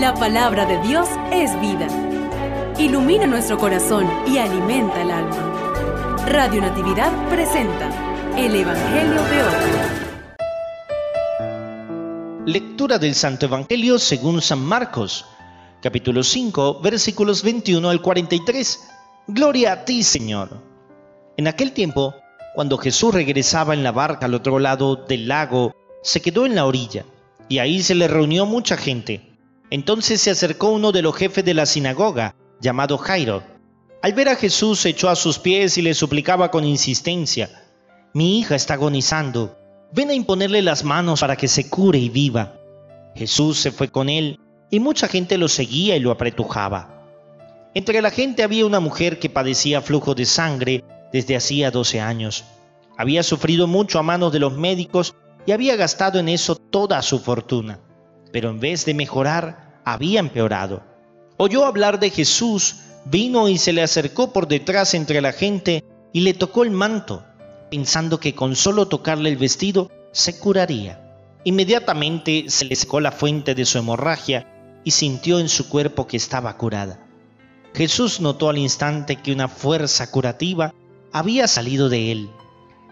La palabra de Dios es vida. Ilumina nuestro corazón y alimenta el alma. Radio Natividad presenta el Evangelio de hoy. Lectura del Santo Evangelio según San Marcos, capítulo 5, versículos 21 al 43. Gloria a ti, Señor. En aquel tiempo, cuando Jesús regresaba en la barca al otro lado del lago, se quedó en la orilla, y ahí se le reunió mucha gente. Entonces se acercó uno de los jefes de la sinagoga, llamado Jairo. Al ver a Jesús, se echó a sus pies y le suplicaba con insistencia: «Mi hija está agonizando, ven a imponerle las manos para que se cure y viva». Jesús se fue con él, y mucha gente lo seguía y lo apretujaba. Entre la gente había una mujer que padecía flujo de sangre desde hacía 12 años. Había sufrido mucho a manos de los médicos y había gastado en eso toda su fortuna, pero en vez de mejorar, había empeorado. Oyó hablar de Jesús, vino y se le acercó por detrás entre la gente y le tocó el manto, pensando que con solo tocarle el vestido se curaría. Inmediatamente se le secó la fuente de su hemorragia y sintió en su cuerpo que estaba curada. Jesús notó al instante que una fuerza curativa había salido de él.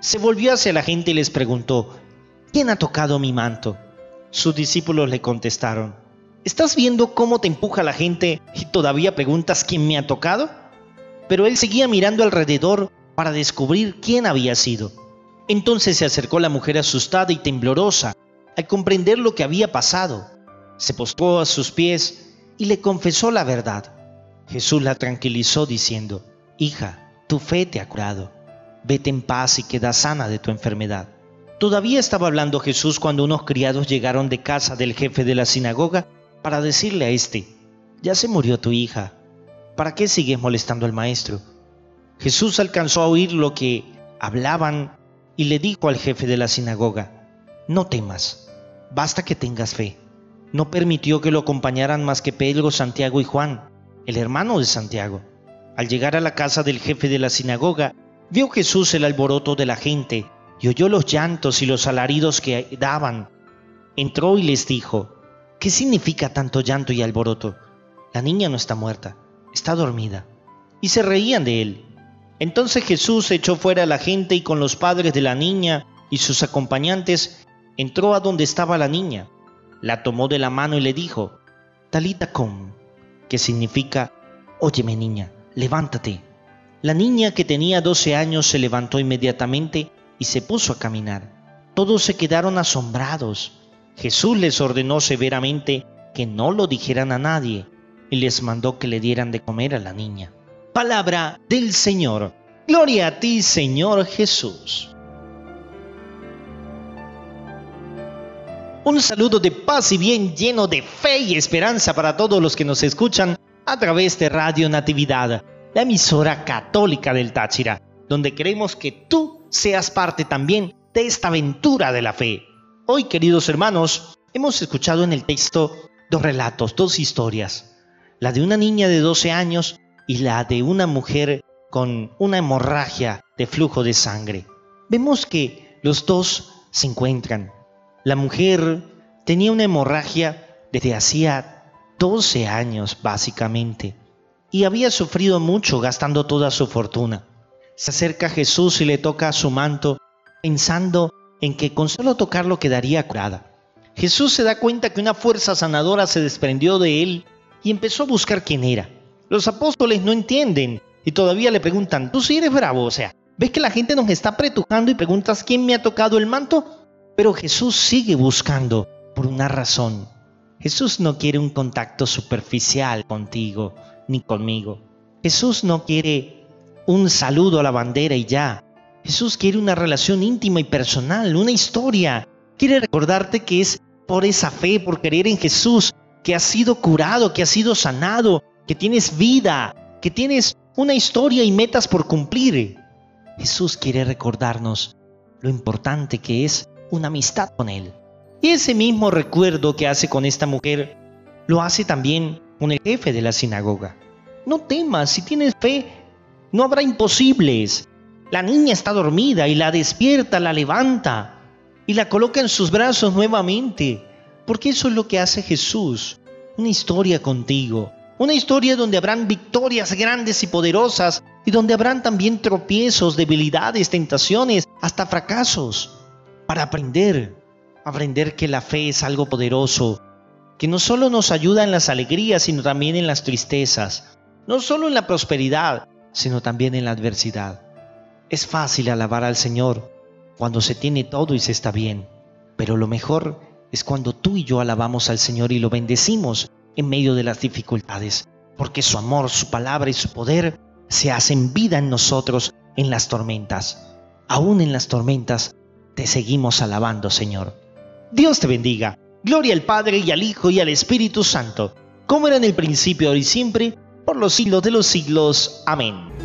Se volvió hacia la gente y les preguntó: «¿Quién ha tocado mi manto?». Sus discípulos le contestaron: «¿Estás viendo cómo te empuja la gente y todavía preguntas quién me ha tocado?». Pero él seguía mirando alrededor para descubrir quién había sido. Entonces se acercó la mujer asustada y temblorosa al comprender lo que había pasado. Se postró a sus pies y le confesó la verdad. Jesús la tranquilizó diciendo: «Hija, tu fe te ha curado. Vete en paz y queda sana de tu enfermedad». Todavía estaba hablando Jesús cuando unos criados llegaron de casa del jefe de la sinagoga para decirle a este: «Ya se murió tu hija, ¿para qué sigues molestando al maestro?». Jesús alcanzó a oír lo que hablaban y le dijo al jefe de la sinagoga: «No temas, basta que tengas fe». No permitió que lo acompañaran más que Pedro, Santiago y Juan, el hermano de Santiago. Al llegar a la casa del jefe de la sinagoga, vio Jesús el alboroto de la gente y oyó los llantos y los alaridos que daban. Entró y les dijo: «¿Qué significa tanto llanto y alboroto? La niña no está muerta, está dormida». Y se reían de él. Entonces Jesús echó fuera a la gente y con los padres de la niña y sus acompañantes entró a donde estaba la niña. La tomó de la mano y le dijo: «Talita kum», que significa: «Óyeme, niña, levántate». La niña, que tenía 12 años, se levantó inmediatamente y se puso a caminar. Todos se quedaron asombrados. Jesús les ordenó severamente que no lo dijeran a nadie y les mandó que le dieran de comer a la niña. Palabra del Señor. Gloria a ti, Señor Jesús. Un saludo de paz y bien lleno de fe y esperanza para todos los que nos escuchan a través de Radio Natividad, la emisora católica del Táchira, donde queremos que tú seas parte también de esta aventura de la fe. Hoy, queridos hermanos, hemos escuchado en el texto dos relatos, dos historias: la de una niña de 12 años y la de una mujer con una hemorragia de flujo de sangre. Vemos que los dos se encuentran. La mujer tenía una hemorragia desde hacía 12 años, básicamente, y había sufrido mucho gastando toda su fortuna. Se acerca a Jesús y le toca su manto, pensando en que con solo tocarlo quedaría curada. Jesús se da cuenta que una fuerza sanadora se desprendió de él y empezó a buscar quién era. Los apóstoles no entienden y todavía le preguntan: «Tú sí eres bravo, o sea, ¿ves que la gente nos está apretujando y preguntas quién me ha tocado el manto?». Pero Jesús sigue buscando por una razón. Jesús no quiere un contacto superficial contigo ni conmigo. Jesús no quiere un saludo a la bandera y ya. Jesús quiere una relación íntima y personal, una historia. Quiere recordarte que es por esa fe, por creer en Jesús, que has sido curado, que has sido sanado, que tienes vida, que tienes una historia y metas por cumplir. Jesús quiere recordarnos lo importante que es una amistad con Él. Y ese mismo recuerdo que hace con esta mujer, lo hace también con el jefe de la sinagoga. No temas, si tienes fe, no habrá imposibles. La niña está dormida y la despierta, la levanta y la coloca en sus brazos nuevamente. Porque eso es lo que hace Jesús. una historia contigo, una historia donde habrán victorias grandes y poderosas y donde habrán también tropiezos, debilidades, tentaciones, hasta fracasos, para aprender que la fe es algo poderoso, que no solo nos ayuda en las alegrías, sino también en las tristezas, no solo en la prosperidad, sino también en la adversidad. Es fácil alabar al Señor cuando se tiene todo y se está bien, pero lo mejor es cuando tú y yo alabamos al Señor y lo bendecimos en medio de las dificultades, porque su amor, su palabra y su poder se hacen vida en nosotros en las tormentas. Aún en las tormentas te seguimos alabando, Señor. Dios te bendiga. Gloria al Padre, y al Hijo, y al Espíritu Santo, como era en el principio, ahora y siempre, por los siglos de los siglos. Amén.